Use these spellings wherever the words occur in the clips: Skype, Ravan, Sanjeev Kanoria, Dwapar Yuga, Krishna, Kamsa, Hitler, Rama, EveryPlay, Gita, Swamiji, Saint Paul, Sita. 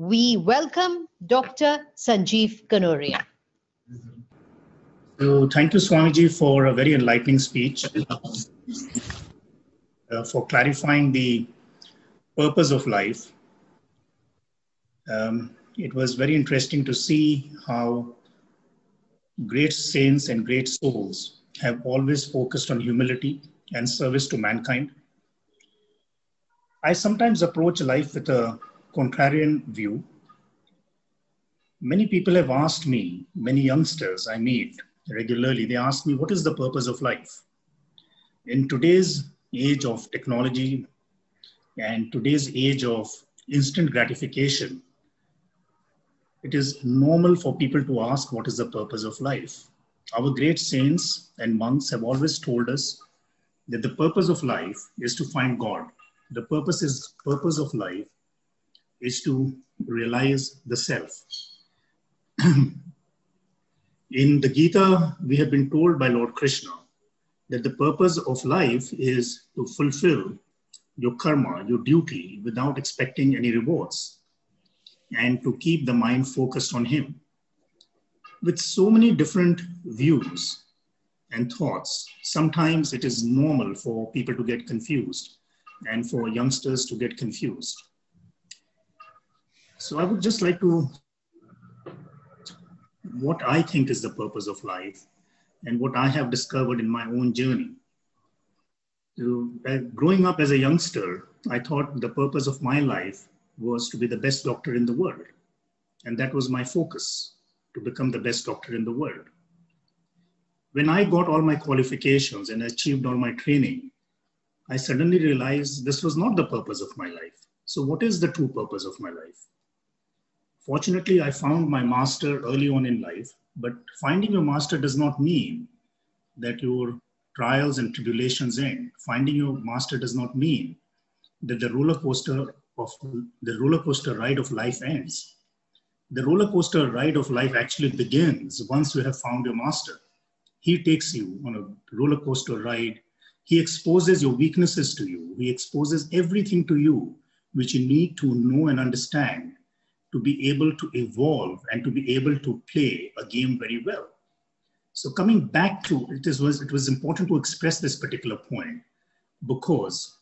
We welcome Dr. Sanjeev Kanoria. So thank you, Swamiji, for a very enlightening speech, for clarifying the purpose of life. It was very interesting to see how great saints and great souls have always focused on humility and service to mankind. I sometimes approach life with a contrarian view. Many people have asked me, many youngsters I meet regularly, they ask me, what is the purpose of life? In today's age of technology and today's age of instant gratification, it is normal for people to ask, what is the purpose of life? Our great saints and monks have always told us that the purpose of life is to find God. The purpose of life is to realize the self. In the Gita, we have been told by Lord Krishna that the purpose of life is to fulfill your karma, your duty, without expecting any rewards, and to keep the mind focused on Him. With so many different views and thoughts, sometimes it is normal for people to get confused and for youngsters to get confused. So I would just like to, what I think is the purpose of life and what I have discovered in my own journey. So, growing up as a youngster, I thought the purpose of my life was to be the best doctor in the world. And that was my focus, to become the best doctor in the world. When I got all my qualifications and achieved all my training, I suddenly realized this was not the purpose of my life. So what is the true purpose of my life? Fortunately, I found my master early on in life, but finding your master does not mean that your trials and tribulations end. Finding your master does not mean that the roller coaster ride of life ends. The roller coaster ride of life actually begins once you have found your master. He takes you on a roller coaster ride. He exposes your weaknesses to you. He exposes everything to you, which you need to know and understand to be able to evolve and to be able to play a game very well. So coming back to it, it was important to express this particular point because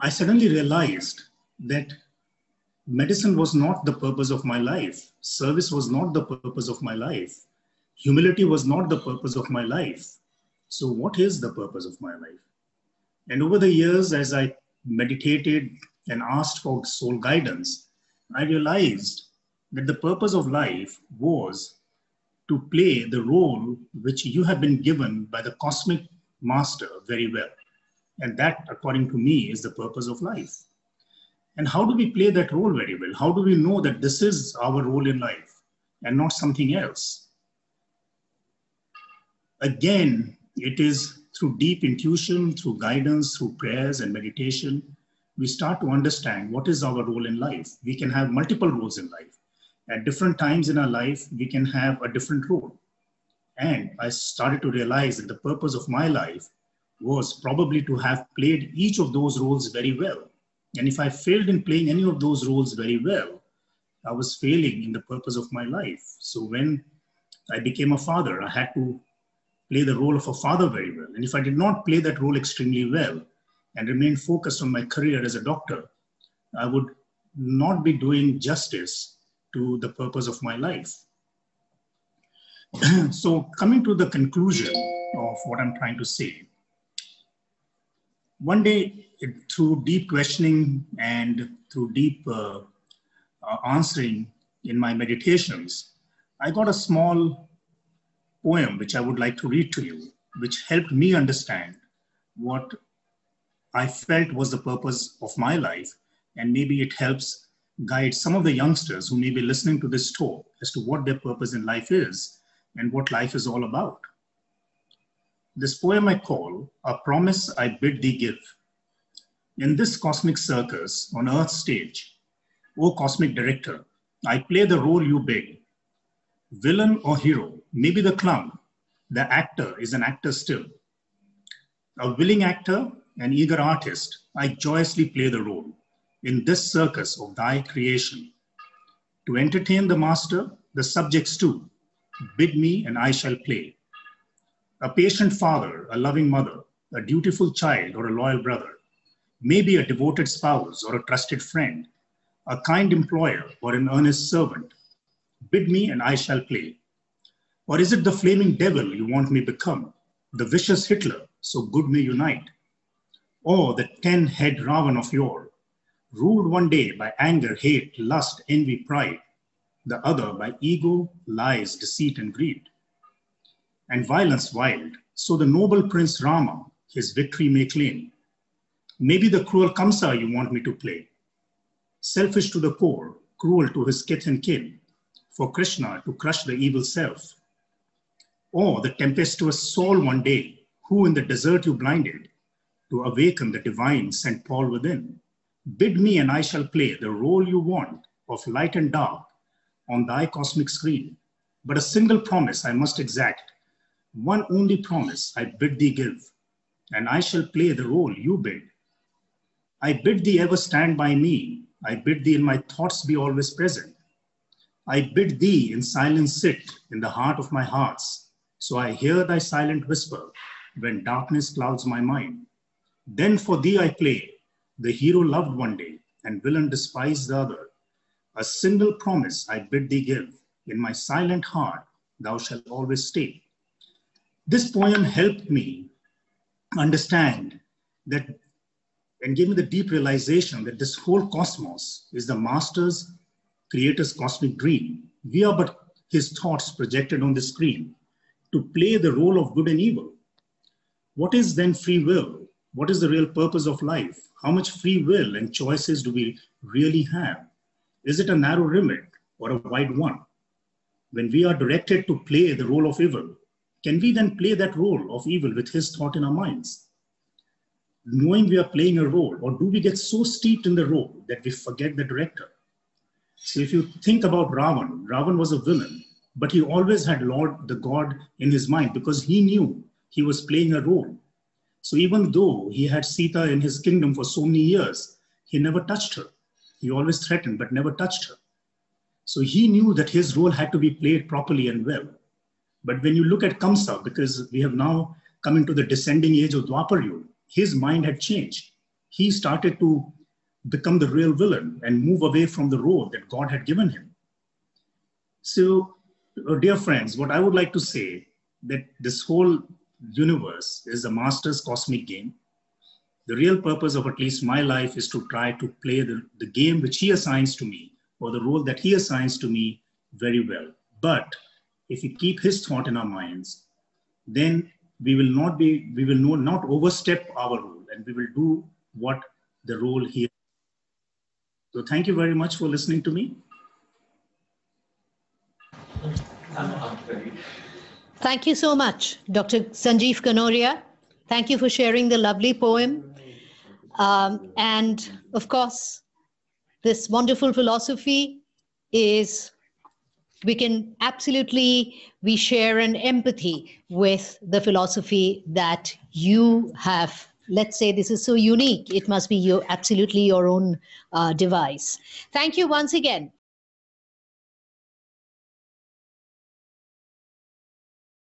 I suddenly realized that medicine was not the purpose of my life. Service was not the purpose of my life. Humility was not the purpose of my life. So what is the purpose of my life? And over the years, as I meditated and asked for soul guidance, I realized that the purpose of life was to play the role which you have been given by the cosmic master very well. And that, according to me, is the purpose of life. And how do we play that role very well? How do we know that this is our role in life and not something else? Again, it is through deep intuition, through guidance, through prayers and meditation, we start to understand what is our role in life. We can have multiple roles in life. At different times in our life, we can have a different role. And I started to realize that the purpose of my life was probably to have played each of those roles very well. And if I failed in playing any of those roles very well, I was failing in the purpose of my life. So when I became a father, I had to play the role of a father very well. And if I did not play that role extremely well and remained focused on my career as a doctor, I would not be doing justice to the purpose of my life. So coming to the conclusion of what I'm trying to say, one day through deep questioning and through deep answering in my meditations, I got a small poem which I would like to read to you, which helped me understand what I felt was the purpose of my life, and maybe it helps guide some of the youngsters who may be listening to this talk as to what their purpose in life is and what life is all about. This poem I call, A Promise I Bid Thee Give. In this cosmic circus on Earth's stage, O cosmic director, I play the role you bid. Villain or hero, maybe the clown, the actor is an actor still. A willing actor, an eager artist, I joyously play the role. in this circus of thy creation. To entertain the master, the subjects too, bid me and I shall play. A patient father, a loving mother, a dutiful child or a loyal brother, maybe a devoted spouse or a trusted friend, a kind employer or an earnest servant, bid me and I shall play. Or is it the flaming devil you want me become, the vicious Hitler, so good may unite? Or the 10-head Ravan of yore, ruled one day by anger, hate, lust, envy, pride, the other by ego, lies, deceit, and greed, and violence wild, so the noble Prince Rama his victory may claim. Maybe the cruel Kamsa you want me to play, selfish to the core, cruel to his kith and kin, for Krishna to crush the evil self. Or the tempestuous soul one day, who in the desert you blinded, to awaken the divine Saint Paul within, bid me and I shall play the role you want of light and dark on thy cosmic screen. But a single promise I must exact, one only promise I bid thee give, and I shall play the role you bid. I bid thee ever stand by me, I bid thee in my thoughts be always present. I bid thee in silence sit in the heart of my hearts, so I hear thy silent whisper when darkness clouds my mind. Then for thee I play, the hero loved one day and villain despised the other. A single promise I bid thee give, in my silent heart thou shalt always stay. This poem helped me understand that and gave me the deep realization that this whole cosmos is the master's, creator's cosmic dream. We are but his thoughts projected on the screen to play the role of good and evil. What is then free will? What is the real purpose of life? How much free will and choices do we really have? Is it a narrow remit or a wide one? When we are directed to play the role of evil, can we then play that role of evil with his thought in our minds? Knowing we are playing a role, or do we get so steeped in the role that we forget the director? So if you think about Ravan, Ravan was a villain, but he always had Lord, the God in his mind because he knew he was playing a role. So even though he had Sita in his kingdom for so many years, he never touched her. He always threatened, but never touched her. So he knew that his role had to be played properly and well. But when you look at Kamsa, because we have now come into the descending age of Dwapar Yuga, his mind had changed. He started to become the real villain and move away from the road that God had given him. So, dear friends, what I would like to say that this whole universe is the master's cosmic game. The real purpose of at least my life is to try to play the game which he assigns to me, or the role that he assigns to me, very well. But if we keep his thought in our minds, then we will not overstep our role, and we will do what the role he. So thank you very much for listening to me. Thank you so much, Dr. Sanjeev Kanoria. Thank you for sharing the lovely poem. And of course, this wonderful philosophy is, we can absolutely, we share an empathy with the philosophy that you have. Let's say this is so unique, it must be your, absolutely your own device. Thank you once again.